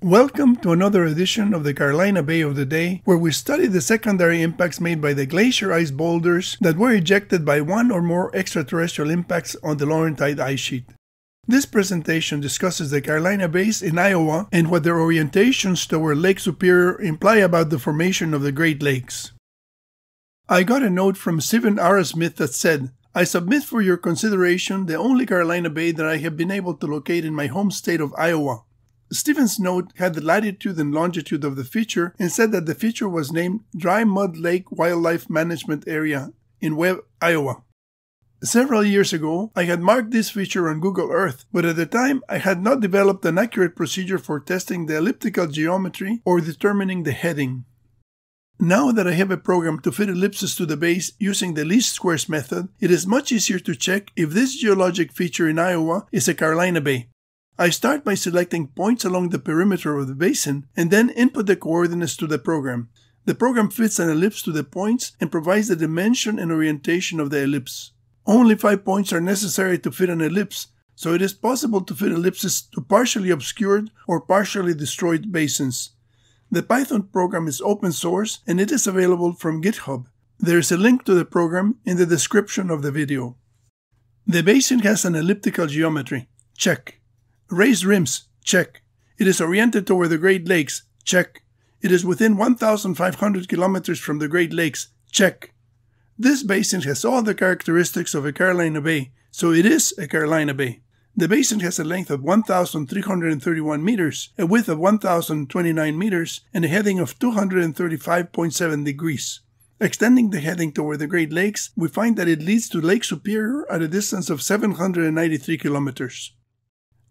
Welcome to another edition of the Carolina Bay of the Day, where we study the secondary impacts made by the glacier ice boulders that were ejected by one or more extraterrestrial impacts on the Laurentide ice sheet. This presentation discusses the Carolina Bays in Iowa and what their orientations toward Lake Superior imply about the formation of the Great Lakes. I got a note from Stephen R. Smith that said, "I submit for your consideration the only Carolina Bay that I have been able to locate in my home state of Iowa." Stephen's note had the latitude and longitude of the feature and said that the feature was named Dry Mud Lake Wildlife Management Area in Webb, Iowa. Several years ago, I had marked this feature on Google Earth, but at the time I had not developed an accurate procedure for testing the elliptical geometry or determining the heading. Now that I have a program to fit ellipses to the base using the least squares method, it is much easier to check if this geologic feature in Iowa is a Carolina Bay. I start by selecting points along the perimeter of the basin and then input the coordinates to the program. The program fits an ellipse to the points and provides the dimension and orientation of the ellipse. Only 5 points are necessary to fit an ellipse, so it is possible to fit ellipses to partially obscured or partially destroyed basins. The Python program is open source and it is available from GitHub. There is a link to the program in the description of the video. The basin has an elliptical geometry. Check. Raised rims, check. It is oriented toward the Great Lakes, check. It is within 1,500 kilometers from the Great Lakes, check. This basin has all the characteristics of a Carolina Bay, so it is a Carolina Bay. The basin has a length of 1,331 meters, a width of 1,029 meters, and a heading of 235.7 degrees. Extending the heading toward the Great Lakes, we find that it leads to Lake Superior at a distance of 793 kilometers.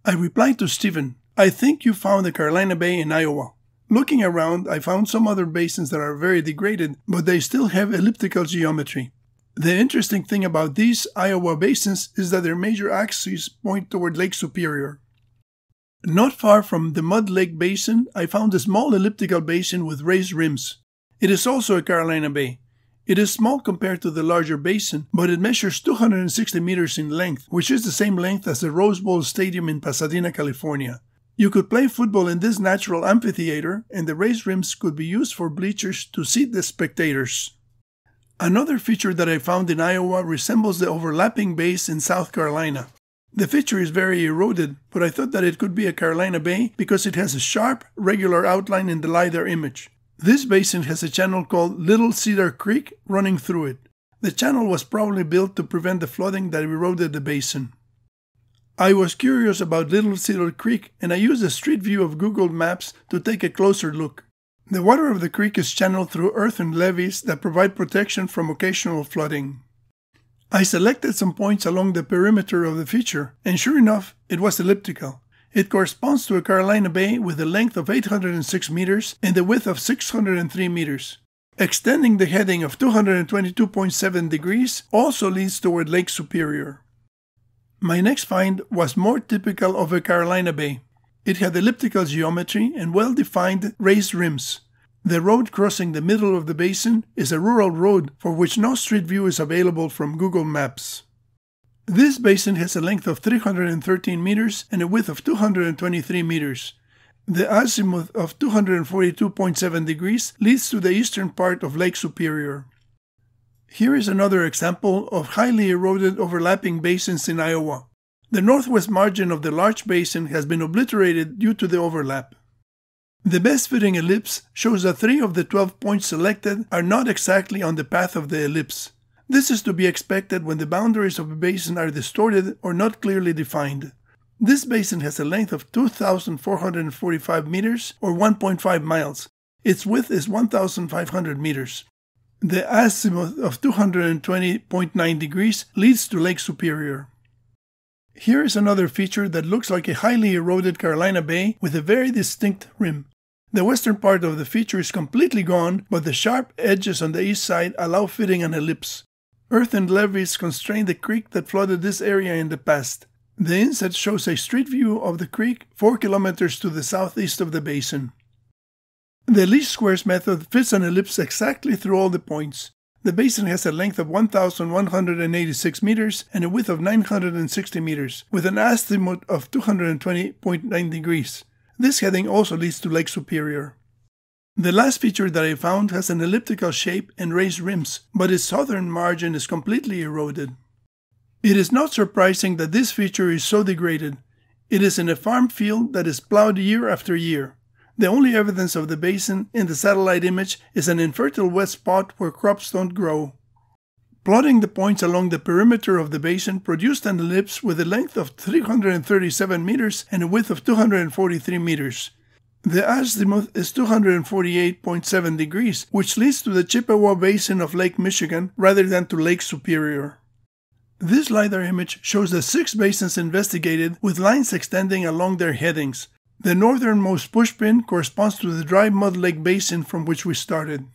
I replied to Stephen, "I think you found the Carolina Bay in Iowa. Looking around, I found some other basins that are very degraded, but they still have elliptical geometry. The interesting thing about these Iowa basins is that their major axes point toward Lake Superior." Not far from the Mud Lake Basin, I found a small elliptical basin with raised rims. It is also a Carolina Bay. It is small compared to the larger basin, but it measures 260 meters in length, which is the same length as the Rose Bowl Stadium in Pasadena, California. You could play football in this natural amphitheater, and the raised rims could be used for bleachers to seat the spectators. Another feature that I found in Iowa resembles the overlapping bays in South Carolina. The feature is very eroded, but I thought that it could be a Carolina Bay because it has a sharp, regular outline in the LiDAR image. This basin has a channel called Little Cedar Creek running through it. The channel was probably built to prevent the flooding that eroded the basin. I was curious about Little Cedar Creek and I used a street view of Google Maps to take a closer look. The water of the creek is channeled through earthen levees that provide protection from occasional flooding. I selected some points along the perimeter of the feature, and sure enough, it was elliptical. It corresponds to a Carolina Bay with a length of 806 meters and a width of 603 meters. Extending the heading of 222.7 degrees also leads toward Lake Superior. My next find was more typical of a Carolina Bay. It had elliptical geometry and well-defined raised rims. The road crossing the middle of the basin is a rural road for which no street view is available from Google Maps. This basin has a length of 313 meters and a width of 223 meters. The azimuth of 242.7 degrees leads to the eastern part of Lake Superior. Here is another example of highly eroded overlapping basins in Iowa. The northwest margin of the large basin has been obliterated due to the overlap. The best fitting ellipse shows that 3 of the 12 points selected are not exactly on the path of the ellipse. This is to be expected when the boundaries of a basin are distorted or not clearly defined. This basin has a length of 2,445 meters or 1.5 miles. Its width is 1,500 meters. The azimuth of 220.9 degrees leads to Lake Superior. Here is another feature that looks like a highly eroded Carolina Bay with a very distinct rim. The western part of the feature is completely gone, but the sharp edges on the east side allow fitting an ellipse. Earthen levees constrain the creek that flooded this area in the past. The inset shows a street view of the creek 4 kilometers to the southeast of the basin. The least squares method fits an ellipse exactly through all the points. The basin has a length of 1,186 meters and a width of 960 meters, with an azimuth of 220.9 degrees. This heading also leads to Lake Superior. The last feature that I found has an elliptical shape and raised rims, but its southern margin is completely eroded. It is not surprising that this feature is so degraded. It is in a farm field that is plowed year after year. The only evidence of the basin in the satellite image is an infertile wet spot where crops don't grow. Plotting the points along the perimeter of the basin produced an ellipse with a length of 337 meters and a width of 243 meters. The azimuth is 248.7 degrees, which leads to the Chippewa Basin of Lake Michigan rather than to Lake Superior. This LiDAR image shows the 6 basins investigated with lines extending along their headings. The northernmost pushpin corresponds to the Dry Mud Lake Basin from which we started.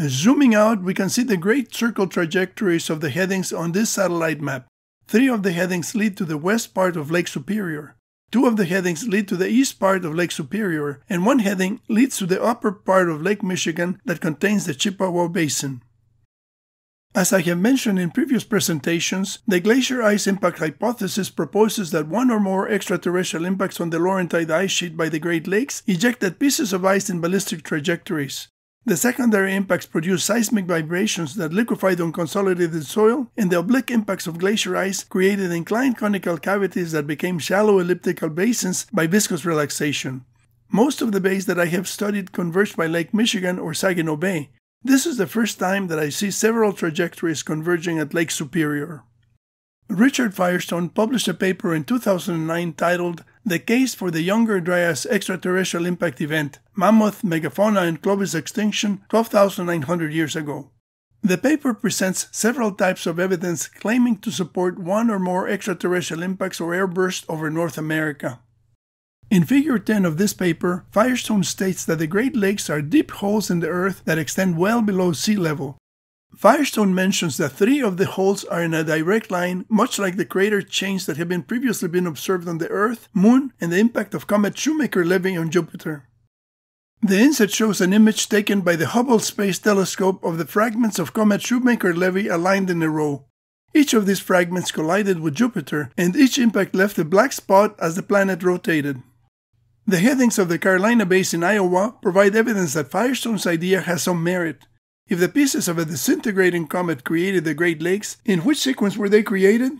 Zooming out, we can see the great circle trajectories of the headings on this satellite map. 3 of the headings lead to the west part of Lake Superior. 2 of the headings lead to the east part of Lake Superior, and 1 heading leads to the upper part of Lake Michigan that contains the Chippewa Basin. As I have mentioned in previous presentations, the glacier ice impact hypothesis proposes that one or more extraterrestrial impacts on the Laurentide ice sheet by the Great Lakes ejected pieces of ice in ballistic trajectories. The secondary impacts produce seismic vibrations that liquefied unconsolidated soil, and the oblique impacts of glacier ice created inclined conical cavities that became shallow elliptical basins by viscous relaxation. Most of the bays that I have studied converge by Lake Michigan or Saginaw Bay. This is the first time that I see several trajectories converging at Lake Superior. Richard Firestone published a paper in 2009 titled "The Case for the Younger Dryas Extraterrestrial Impact Event: Mammoth, Megafauna, and Clovis Extinction 12,900 Years Ago." The paper presents several types of evidence claiming to support one or more extraterrestrial impacts or airbursts over North America. In Figure 10 of this paper, Firestone states that the Great Lakes are deep holes in the Earth that extend well below sea level. Firestone mentions that 3 of the holes are in a direct line, much like the crater chains that have previously been observed on the Earth, Moon, and the impact of Comet Shoemaker-Levy on Jupiter. The inset shows an image taken by the Hubble Space Telescope of the fragments of Comet Shoemaker-Levy aligned in a row. Each of these fragments collided with Jupiter, and each impact left a black spot as the planet rotated. The headings of the Carolina Bays in Iowa provide evidence that Firestone's idea has some merit. If the pieces of a disintegrating comet created the Great Lakes, in which sequence were they created?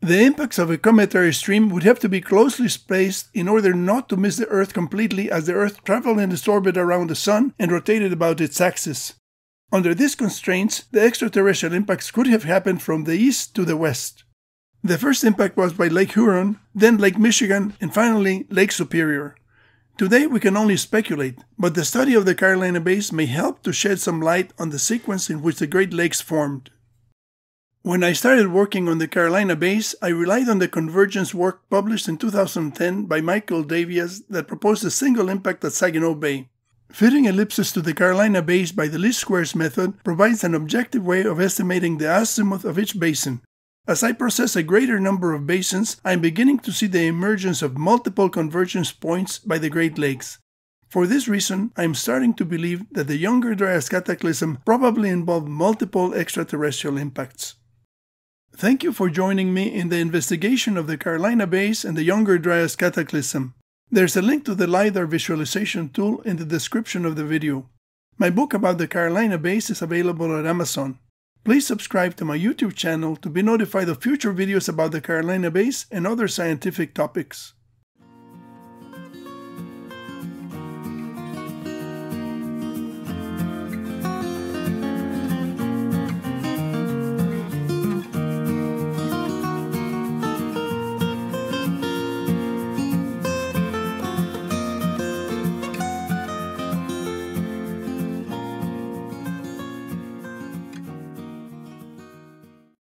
The impacts of a cometary stream would have to be closely spaced in order not to miss the Earth completely, as the Earth traveled in its orbit around the Sun and rotated about its axis. Under these constraints, the extraterrestrial impacts could have happened from the east to the west. The first impact was by Lake Huron, then Lake Michigan, and finally Lake Superior. Today we can only speculate, but the study of the Carolina Bays may help to shed some light on the sequence in which the Great Lakes formed. When I started working on the Carolina Bays, I relied on the convergence work published in 2010 by Michael Davias that proposed a single impact at Saginaw Bay. Fitting ellipses to the Carolina Bays by the least squares method provides an objective way of estimating the azimuth of each basin. As I process a greater number of basins, I am beginning to see the emergence of multiple convergence points by the Great Lakes. For this reason, I am starting to believe that the Younger Dryas Cataclysm probably involved multiple extraterrestrial impacts. Thank you for joining me in the investigation of the Carolina Bays and the Younger Dryas Cataclysm. There's a link to the LiDAR visualization tool in the description of the video. My book about the Carolina Bays is available at Amazon. Please subscribe to my YouTube channel to be notified of future videos about the Carolina Bays and other scientific topics.